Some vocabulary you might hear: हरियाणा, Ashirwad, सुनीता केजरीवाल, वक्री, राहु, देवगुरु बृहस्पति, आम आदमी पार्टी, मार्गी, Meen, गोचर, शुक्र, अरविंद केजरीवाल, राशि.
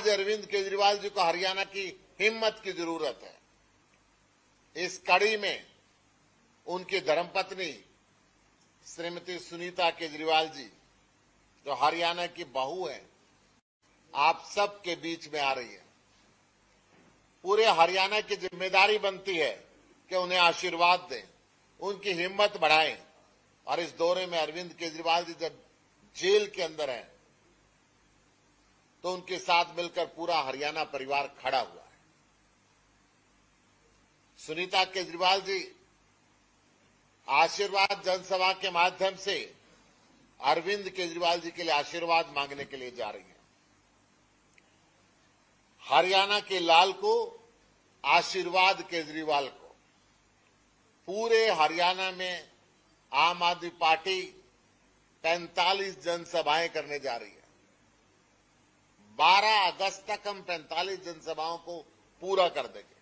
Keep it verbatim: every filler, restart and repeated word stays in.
आज अरविंद केजरीवाल जी को हरियाणा की हिम्मत की जरूरत है। इस कड़ी में उनकी धर्मपत्नी श्रीमती सुनीता केजरीवाल जी जो हरियाणा की बहू है, आप सबके बीच में आ रही है। पूरे हरियाणा की जिम्मेदारी बनती है कि उन्हें आशीर्वाद दें, उनकी हिम्मत बढ़ाएं। और इस दौरे में अरविंद केजरीवाल जी जब जेल के अंदर हैं तो उनके साथ मिलकर पूरा हरियाणा परिवार खड़ा हुआ है। सुनीता केजरीवाल जी आशीर्वाद जनसभा के माध्यम से अरविंद केजरीवाल जी के लिए आशीर्वाद मांगने के लिए जा रही है। हरियाणा के लाल को आशीर्वाद केजरीवाल को। पूरे हरियाणा में आम आदमी पार्टी पैंतालीस जनसभाएं करने जा रही है। बारह अगस्त तक हम पैंतालीस जनसभाओं को पूरा कर देंगे।